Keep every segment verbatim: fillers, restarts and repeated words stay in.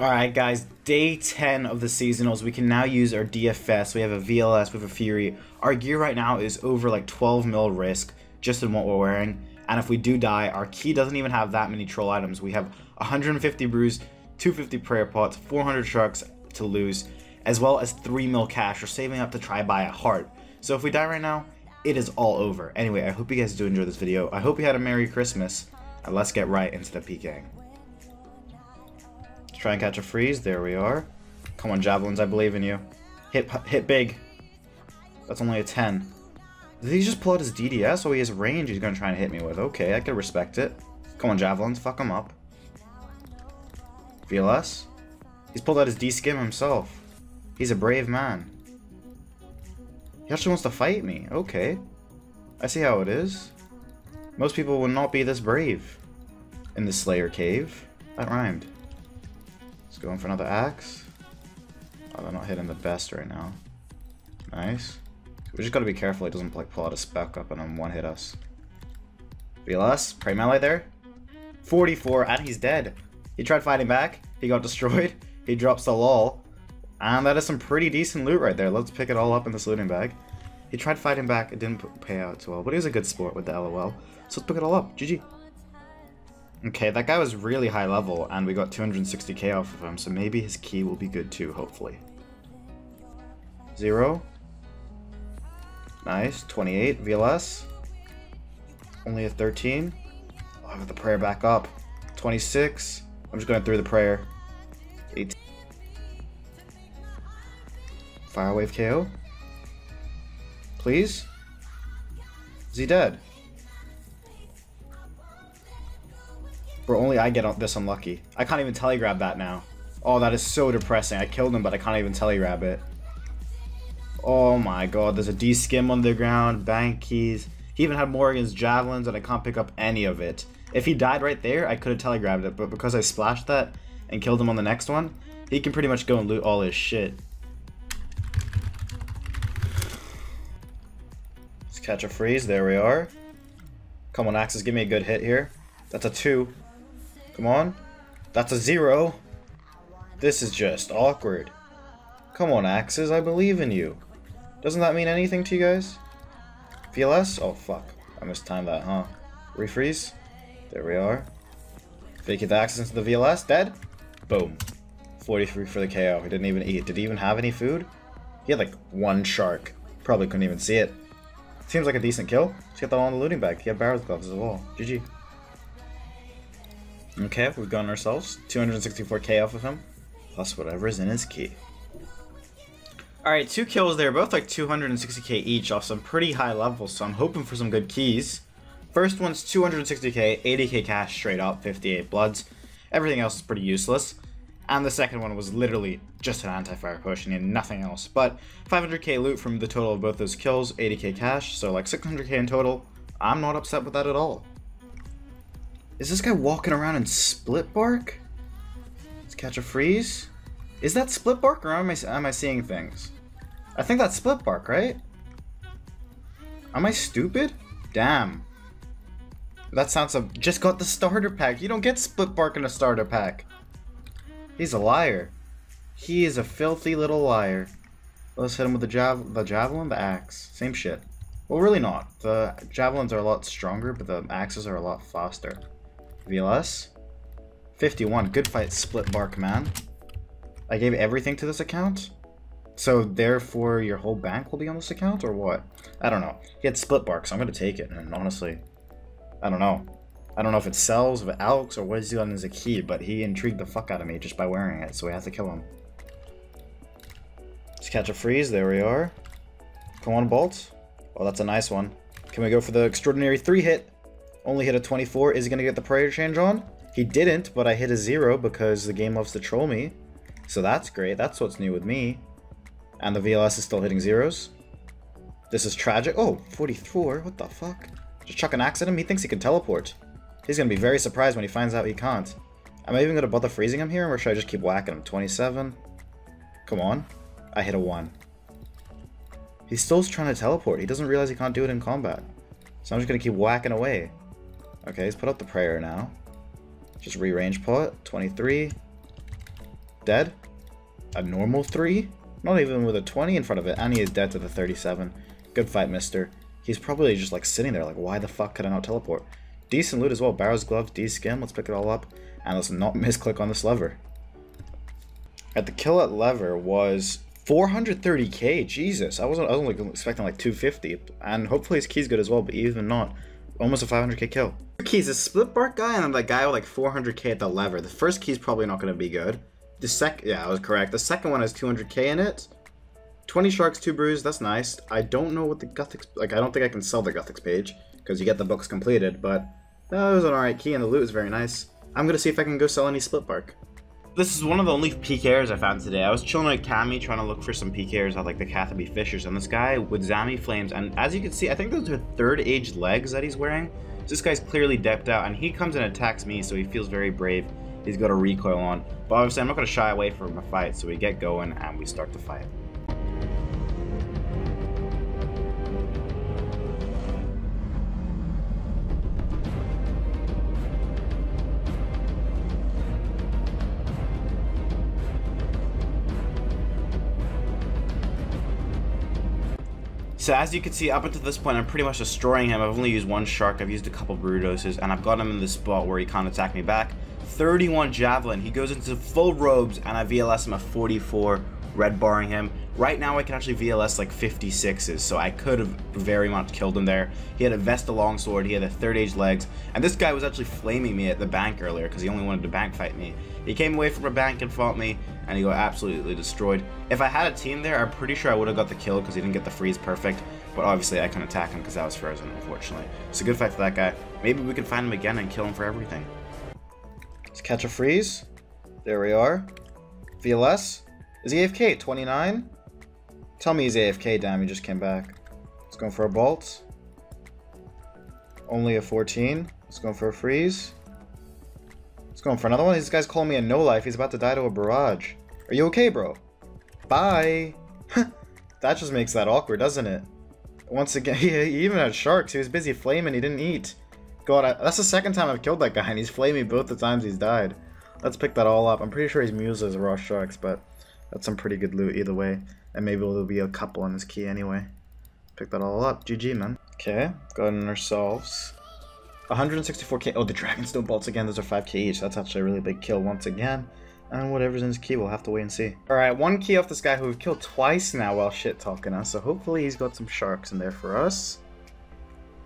Alright guys, day ten of the seasonals, we can now use our D F S, we have a V L S, we have a Fury. Our gear right now is over like twelve mil risk, just in what we're wearing, and if we do die, our key doesn't even have that many troll items. We have one hundred fifty brews, two hundred fifty prayer pots, four hundred trucks to lose, as well as three mil cash. We're saving up to try buy a heart. So if we die right now, it is all over. Anyway, I hope you guys do enjoy this video, I hope you had a Merry Christmas, and let's get right into the PKing. Try and catch a freeze. There we are. Come on, javelins. I believe in you. Hit, hit big. That's only a ten. Did he just pull out his D D S? Oh, he has range. He's gonna try and hit me with. Okay, I could respect it. Come on, javelins. Fuck him up. V L S. He's pulled out his D-skim himself. He's a brave man. He actually wants to fight me. Okay. I see how it is. Most people would not be this brave in the Slayer cave. That rhymed. Going for another axe. Oh, they're not hitting the best right now. Nice. We just gotta be careful he doesn't like pull out a spec up and then one hit us. V L S, pray melee there. forty-four, and he's dead. He tried fighting back. He got destroyed. He drops the lol. And that is some pretty decent loot right there. Let's pick it all up in this looting bag. He tried fighting back. It didn't pay out too well, but he was a good sport with the LOL. So let's pick it all up. G G. Okay, that guy was really high level, and we got two hundred sixty K off of him, so maybe his key will be good too, hopefully. Zero. Nice. twenty-eight. V L S. Only a thirteen. I'll have the prayer back up. twenty-six. I'm just going through the prayer. eighteen. Firewave K O. Please? Is he dead? Bro, only I get this unlucky. I can't even telegrab that now. Oh, that is so depressing. I killed him, but I can't even telegrab it. Oh my god, there's a D-skim on the ground, bank keys. He even had Morgan's javelins, and I can't pick up any of it. If he died right there, I could have telegrabbed it, but because I splashed that and killed him on the next one, he can pretty much go and loot all his shit. Let's catch a freeze. There we are. Come on, Axis, give me a good hit here. That's a two. Come on. That's a zero. This is just awkward. Come on, Axes. I believe in you. Doesn't that mean anything to you guys? V L S? Oh, fuck. I mistimed that, huh? Refreeze. There we are. Fake it the Axes into the V L S. Dead. Boom. forty-three for the K O. He didn't even eat. Did he even have any food? He had like one shark. Probably couldn't even see it. Seems like a decent kill. Let's get that all in the looting bag. He had barrel gloves as well. G G. Okay, we've gotten ourselves two hundred sixty-four K off of him, plus whatever is in his key. Alright, two kills there, both like two hundred sixty K each off some pretty high levels, so I'm hoping for some good keys. First one's two hundred sixty K, eighty K cash straight up, fifty-eight bloods. Everything else is pretty useless. And the second one was literally just an anti-fire potion and nothing else, but five hundred K loot from the total of both those kills, eighty K cash, so like six hundred K in total. I'm not upset with that at all. Is this guy walking around in split bark? Let's catch a freeze. Is that split bark or am I, am I seeing things? I think that's split bark, right? Am I stupid? Damn. That sounds like just got the starter pack. You don't get split bark in a starter pack. He's a liar. He is a filthy little liar. Let's hit him with the, jav the javelin, the axe. Same shit. Well, really not. The javelins are a lot stronger, but the axes are a lot faster. V L S. fifty-one. Good fight, split bark, man. I gave everything to this account? So, therefore, your whole bank will be on this account, or what? I don't know. He had split bark, so I'm going to take it. And honestly, I don't know. I don't know if it sells, if it alks, or what he's doing as a key, but he intrigued the fuck out of me just by wearing it, so we have to kill him. Let's catch a freeze. There we are. Come on, Bolt. Oh, that's a nice one. Can we go for the extraordinary three hit? Only hit a twenty-four. Is he going to get the prayer change on? He didn't, but I hit a zero because the game loves to troll me. So that's great. That's what's new with me. And the V L S is still hitting zeros. This is tragic. Oh, forty-four. What the fuck? Just chuck an axe at him. He thinks he can teleport. He's going to be very surprised when he finds out he can't. Am I even going to bother freezing him here, or should I just keep whacking him? twenty-seven. Come on. I hit a one. He's still trying to teleport. He doesn't realize he can't do it in combat. So I'm just going to keep whacking away. Okay, he's put up the prayer now. Just re-range pot. twenty-three. dead. A normal three. Not even with a twenty in front of it. And he is dead to the thirty-seven. Good fight, mister. He's probably just like sitting there like, why the fuck could I not teleport? Decent loot as well. Barrow's gloves, D skin. Let's pick it all up. And let's not misclick on this lever. At the kill at lever was four hundred thirty K. Jesus. I wasn't I was only expecting like two fifty. And hopefully his key's good as well, but even not. Almost a five hundred K kill. Keys, the split bark guy and then the guy with like four hundred K at the lever. The first key's probably not going to be good. The sec- yeah, I was correct. The second one has two hundred K in it. twenty sharks, two brews, that's nice. I don't know what the Guthix- like, I don't think I can sell the Guthix page, because you get the books completed, but that was an alright key and the loot is very nice. I'm going to see if I can go sell any split bark. This is one of the only P K ers I found today. I was chilling at Kami trying to look for some P K ers at like the Cathaby Fishers, and this guy with Zami Flames, and as you can see, I think those are third age legs that he's wearing. So this guy's clearly decked out, and he comes and attacks me, so he feels very brave. He's got a recoil on, but obviously I'm not going to shy away from a fight, so we get going and we start the fight. So as you can see, up until this point, I'm pretty much destroying him. I've only used one shark, I've used a couple brew doses, and I've got him in this spot where he can't attack me back. thirty-one javelin, he goes into full robes, and I V L S him at forty-four, red barring him. Right now I can actually V L S like fifty-sixes, so I could have very much killed him there. He had a Vesta longsword, he had a third age legs, and this guy was actually flaming me at the bank earlier because he only wanted to bank fight me. He came away from a bank and fought me, and he got absolutely destroyed. If I had a team there, I'm pretty sure I would have got the kill because he didn't get the freeze perfect, but obviously I couldn't attack him because I was frozen, unfortunately. So good fight for that guy. Maybe we can find him again and kill him for everything. Let's catch a freeze. There we are. V L S. Is he A F K? twenty-nine? Tell me he's A F K, damn, he just came back. Let's go for a bolt. Only a fourteen. Let's go for a freeze. Let's go for another one. This guy's calling me a no-life. He's about to die to a barrage. Are you okay, bro? Bye. That just makes that awkward, doesn't it? Once again, he, he even had sharks. He was busy flaming. He didn't eat. God, I, that's the second time I've killed that guy, and he's flaming both the times he's died. Let's pick that all up. I'm pretty sure his muses are raw sharks, but that's some pretty good loot either way. And maybe there'll be a couple on his key anyway. Pick that all up. G G, man. Okay, got in ourselves. one hundred sixty-four K. Oh, the Dragonstone bolts again. Those are five K each. That's actually a really big kill once again. And whatever's in his key, we'll have to wait and see. Alright, one key off this guy who we've killed twice now while shit-talking us. So hopefully he's got some sharks in there for us.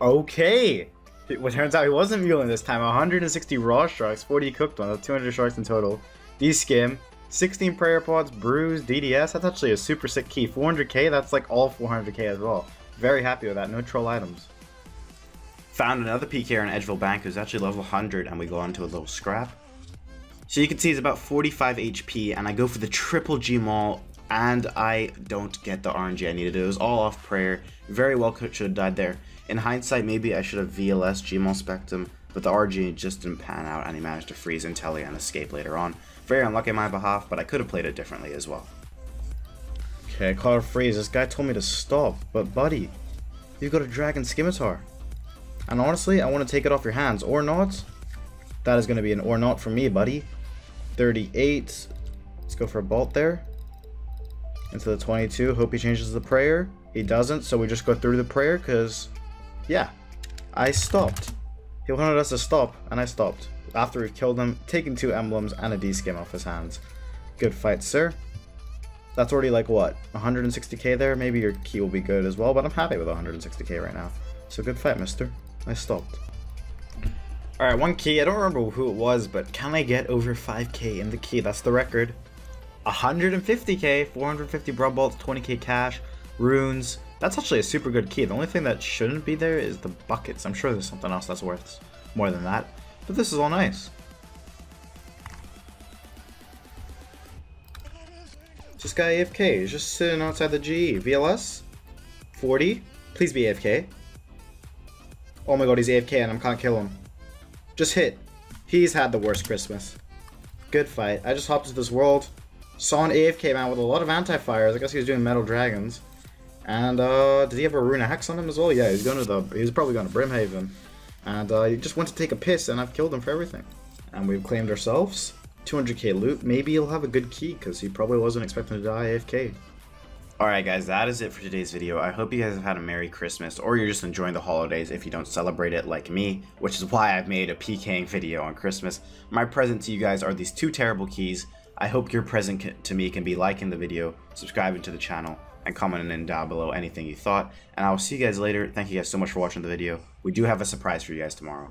Okay! It turns out he wasn't muling this time. one hundred sixty raw sharks, forty cooked ones. two hundred sharks in total. D-skim, sixteen prayer pods, brews, D D S. That's actually a super sick key. four hundred K, that's like all four hundred K as well. Very happy with that. No troll items. Found another P K er in Edgeville Bank who's actually level one hundred, and we go on to a little scrap. So you can see he's about forty-five H P, and I go for the triple G Maul, and I don't get the R N G I needed. It was all off prayer. Very well could, should have died there. In hindsight, maybe I should have V L S G Maul Spectrum, but the R N G just didn't pan out, and he managed to freeze Intelli and escape later on. Very unlucky on my behalf, but I could have played it differently as well. Okay, I caught a freeze. This guy told me to stop, but buddy, you've got a Dragon Scimitar. And honestly, I want to take it off your hands, or not. That is going to be an or not for me, buddy. thirty-eight. Let's go for a bolt there. Into the twenty-two. Hope he changes the prayer. He doesn't, so we just go through the prayer, because, yeah, I stopped. He wanted us to stop, and I stopped. After we've killed him, taken two emblems and a D-skim off his hands. Good fight, sir. That's already, like, what, one hundred sixty K there? Maybe your key will be good as well, but I'm happy with one hundred sixty K right now. So good fight, mister. I stopped. Alright, one key. I don't remember who it was, but can I get over five K in the key? That's the record. one hundred fifty K, four hundred fifty Brub Bolts, twenty K cash, runes. That's actually a super good key. The only thing that shouldn't be there is the buckets. I'm sure there's something else that's worth more than that. But this is all nice. This guy A F K. He's just sitting outside the G E. V L S? forty. Please be A F K. Oh my god, he's A F K and I can't kill him. Just hit. He's had the worst Christmas. Good fight. I just hopped into this world, saw an A F K man with a lot of anti-fires. I guess he was doing metal dragons. And, uh, did he have a rune axe on him as well? Yeah, he's going to the, he was probably going to Brimhaven. And, uh, he just went to take a piss and I've killed him for everything. And we've claimed ourselves. two hundred K loot. Maybe he'll have a good key, because he probably wasn't expecting to die A F K. Alright guys, that is it for today's video. I hope you guys have had a Merry Christmas, or you're just enjoying the holidays if you don't celebrate it like me, which is why I've made a PKing video on Christmas. My present to you guys are these two terrible keys. I hope your present to me can be liking the video, subscribing to the channel, and commenting in down below anything you thought. And I will see you guys later. Thank you guys so much for watching the video. We do have a surprise for you guys tomorrow.